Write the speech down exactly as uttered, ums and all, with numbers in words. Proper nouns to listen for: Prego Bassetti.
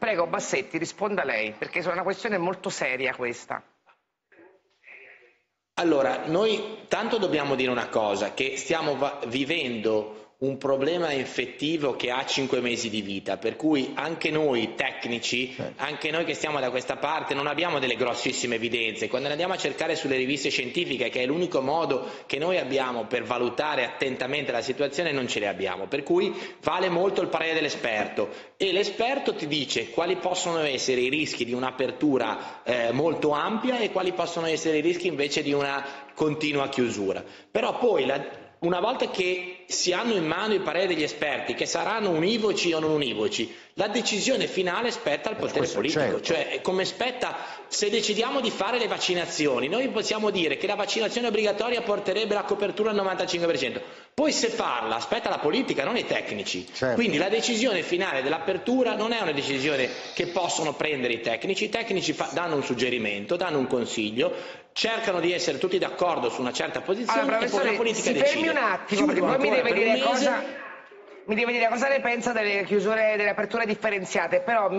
Prego Bassetti, risponda lei, perché è una questione molto seria questa. Allora, noi tanto dobbiamo dire una cosa, che stiamo vivendo un problema infettivo che ha cinque mesi di vita, per cui anche noi tecnici, anche noi che stiamo da questa parte, non abbiamo delle grossissime evidenze. Quando ne andiamo a cercare sulle riviste scientifiche, che è l'unico modo che noi abbiamo per valutare attentamente la situazione, non ce le abbiamo. Per cui vale molto il parere dell'esperto, e l'esperto ti dice quali possono essere i rischi di un'apertura eh, molto ampia e quali possono essere i rischi invece di una continua chiusura. Però poi la, una volta che si hanno in mano i pareri degli esperti, che saranno univoci o non univoci, la decisione finale spetta al potere politico, certo. Cioè come spetta, se decidiamo di fare le vaccinazioni, noi possiamo dire che la vaccinazione obbligatoria porterebbe la copertura al novantacinque per cento, poi se farla spetta la politica, non i tecnici, certo. Quindi la decisione finale dell'apertura non è una decisione che possono prendere i tecnici, i tecnici fa, danno un suggerimento, danno un consiglio, cercano di essere tutti d'accordo su una certa posizione, allora, e poi la politica decide. Fermi un attimo, perché poi mi deve dire cosa... Mi deve dire cosa ne pensa delle chiusure, delle aperture differenziate, però mi